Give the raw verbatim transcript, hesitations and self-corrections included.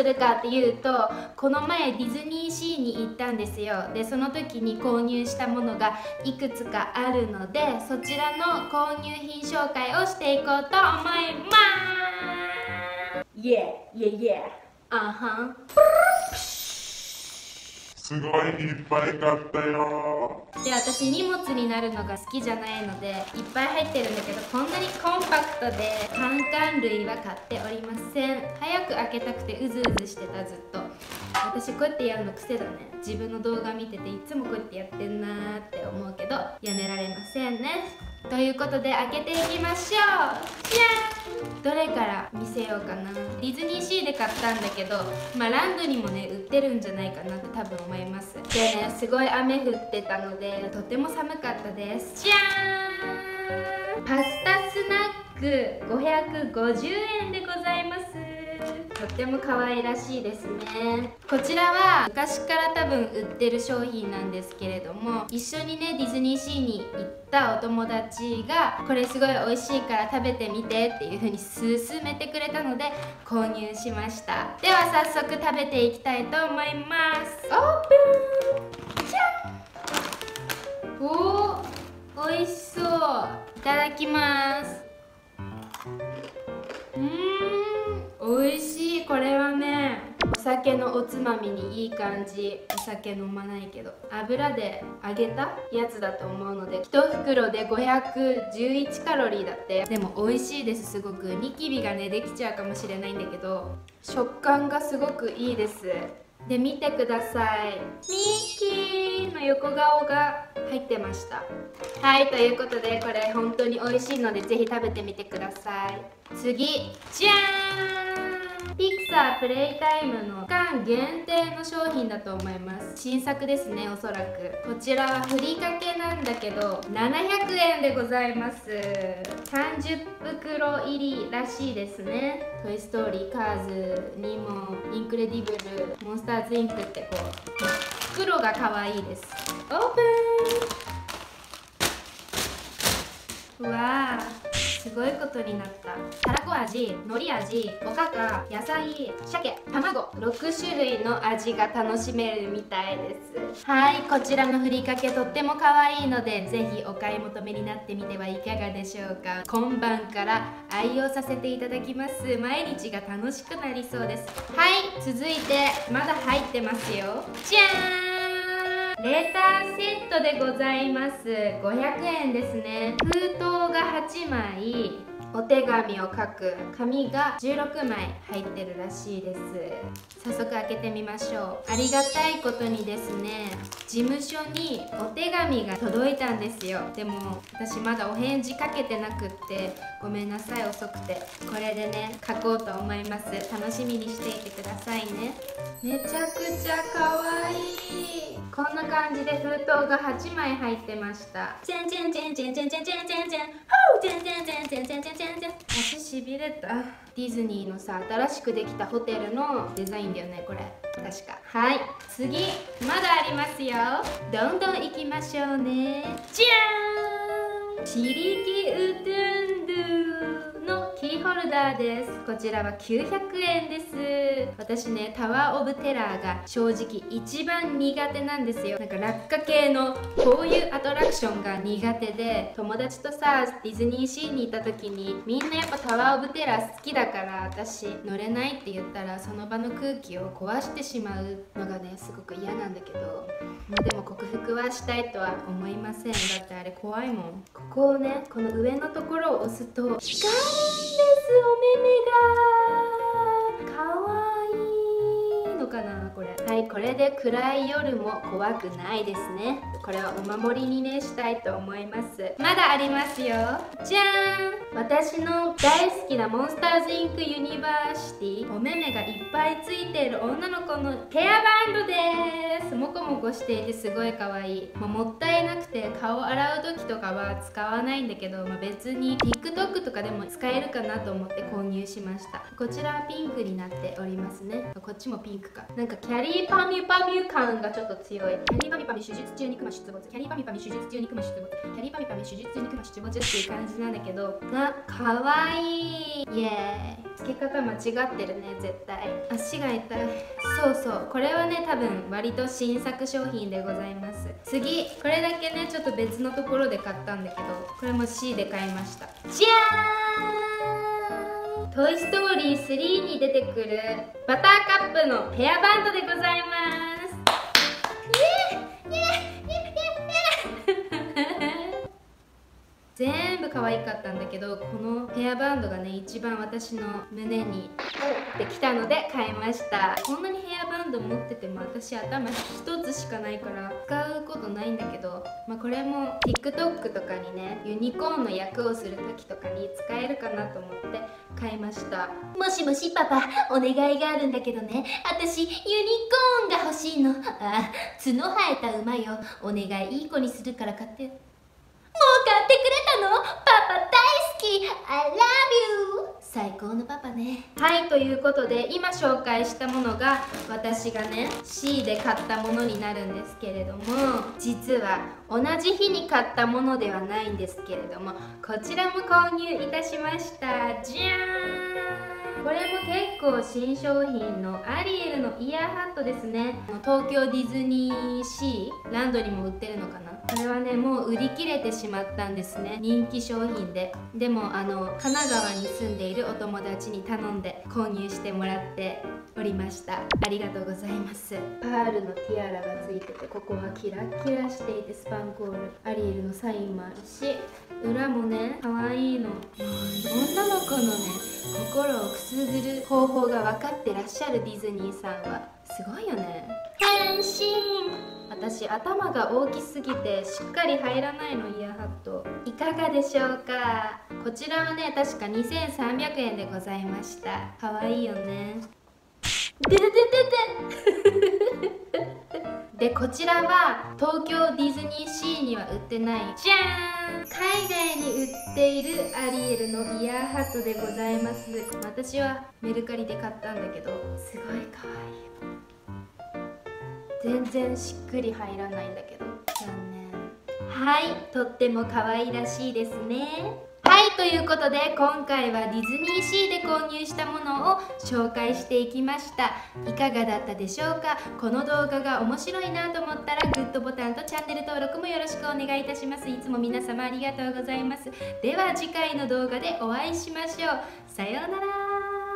するかっていうと、この前ディズニーシーに行ったんですよ。でその時に購入したものがいくつかあるので、そちらの購入品紹介をしていこうと思います。イエイイエイイエイ、あはん、すごいいっぱい買ったよ。で私荷物になるのが好きじゃないのでいっぱい入ってるんだけど、こんなにコンパクトでカンカン類は買っておりません。早く開けたくてうずうずしてた、ずっと。私こうやってやるの癖だね。自分の動画見てていつもこうやってやってんなーって思うけどやめられませんね。ということで開けていきましょう。じゃん、どれから見せようかな。ディズニーシーで買ったんだけど、まあランドにもね売ってるんじゃないかなって多分思います。でね、すごい雨降ってたのでとても寒かったです。じゃーん、パスタスナックごひゃくごじゅうえんでございます。とっても可愛らしいですね。こちらは昔から多分売ってる商品なんですけれども、一緒にねディズニーシーに行ったお友達がこれすごい美味しいから食べてみてっていう風に勧めてくれたので購入しました。では早速食べていきたいと思います。オープン。じゃん。おお、美味しそう。いただきます。うーん、美味しい。これはねお酒のおつまみにいい感じ。お酒飲まないけど油で揚げたやつだと思うので、いちふくろでごひゃくじゅういちカロリーだって。でも美味しいです。すごくニキビがねできちゃうかもしれないんだけど食感がすごくいいです。で見てください、ミッキーの横顔が入ってました。はい、ということでこれ本当に美味しいのでぜひ食べてみてください。次、じゃーん、ピクサープレイタイムの期間限定の商品だと思います。新作ですね、おそらく。こちらはふりかけなんだけどななひゃくえんでございます。さんじゅっぷくろ入りらしいですね。トイストーリー、カーズ、ニモ、インクレディブル、モンスターズインクってこう袋が可愛いです。オープン。うわー、すごいことになった。たらこ味、海苔味、おかか、野菜、鮭、卵、ろくしゅるいの味が楽しめるみたいです。はい、こちらのふりかけとっても可愛いのでぜひお買い求めになってみてはいかがでしょうか。今晩から愛用させていただきます。毎日が楽しくなりそうです。はい、続いてまだ入ってますよ。じゃーん、レーターセットでございます。ごひゃくえんですね。封筒がはちまい、お手紙を書く紙がじゅうろくまい入ってるらしいです。早速開けてみましょう。ありがたいことにですね、事務所にお手紙が届いたんですよ。でも私まだお返事かけてなくってごめんなさい、遅くて。これでね書こうと思います。楽しみにしていてくださいね。めちゃくちゃ可愛い。こんな感じで封筒がはちまい入ってました。チェンチェンチェンチェンチェンチェンチェンチェンチェンチェンチェンチェンチェンチェンチェンチェンチェン。足しびれた。ディズニーのさ、新しくできたホテルのデザインだよねこれ確か。はい、次まだありますよ。どんどんいきましょうね。じゃーん、シリキウトゥンドゥのキーホルダーです。こちらはきゅうひゃくえんです。私ねタワーオブテラーが正直一番苦手なんですよ。なんか落下系のこういうアトラクションが苦手で、友達とさディズニーシーに行った時にみんなやっぱタワーオブテラー好きだから私乗れないって言ったらその場の空気を壊してしまうのがねすごく嫌なんだけど、でも克服はしたいとは思いません。だってあれ怖いもん。ここをね、この上のところを押すと光るんです。お目目がかわいいのかなこれ。はい、これで暗い夜も怖くないですね。これはお守りにねしたいと思います。まだありますよ。じゃーん、私の大好きなモンスターズインクユニバーシティ、お目目がいっぱいついている女の子のヘアバンドです。もこもこしていてすごい可愛い。まあ、もったいなくて顔洗う時とかは使わないんだけど、まあ、別に TikTok とかでも使えるかなと思って購入しました。こちらはピンクになっておりますね。こっちもピンクか。なんかキャリーパミュパミュ感がちょっと強い。キャリーパミュパミュ手術中にクマ出没、キャリーパミュパミュ手術中にクマ出没、キャリーパミュパミュ手術中にクマ出没っていう感じなんだけど、まあ可愛い。イエーイ。つけき方間違ってるね絶対。足が痛い。そうそう、これはね多分割と新作商品でございます。次、これだけねちょっと別のところで買ったんだけど、これも シー で買いました。じゃーん、トイストーリースリーに出てくるバターカップのヘアバンドでございます。全部可愛かったんだけど、このヘアバンドがね一番私の胸にできたので買いました。こんなにヘアバンド持ってても私頭一つしかないから使うことないんだけど、まあ、これも TikTok とかにねユニコーンの役をする時とかに使えるかなと思って買いました。もしもしパパ、お願いがあるんだけどね、私ユニコーンが欲しいの。あ、角生えた馬よ、お願い、いい子にするから買って。もう買ってくれたの？パパ大好き！ I love you！ 最高のパパね。はい、ということで今紹介したものが私がね シー で買ったものになるんですけれども、実は同じ日に買ったものではないんですけれども、こちらも購入いたしました。じゃーん、これも結構新商品のアリエルのイヤーハットですね。東京ディズニーシーランドにも売ってるのかな。これはねもう売り切れてしまったんですね、人気商品で。でもあの神奈川に住んでいるお友達に頼んで購入してもらっておりました。ありがとうございます。パールのティアラがついてて、ここはキラキラしていてスパンコール、アリエルのサインもあるし、裏もねかわいいの。女の子のね心をくすぐる方法が分かってらっしゃるディズニーさんはすごいよね。変身、私頭が大きすぎてしっかり入らないの、イヤーハット。いかがでしょうか。こちらはね確かにせんさんびゃくえんでございました。かわいいよね。ででででで、こちらは東京ディズニーシーには売ってない、じゃーん、海外に売っているアリエルのイヤーハットでございます。私はメルカリで買ったんだけどすごいかわいい。全然しっくり入らないんだけど残念。はい、とっても可愛らしいですね。はい、ということで今回はディズニーシーで購入したものを紹介していきました。いかがだったでしょうか。この動画が面白いなと思ったらグッドボタンとチャンネル登録もよろしくお願いいたします。いつも皆様ありがとうございます。では次回の動画でお会いしましょう。さようなら。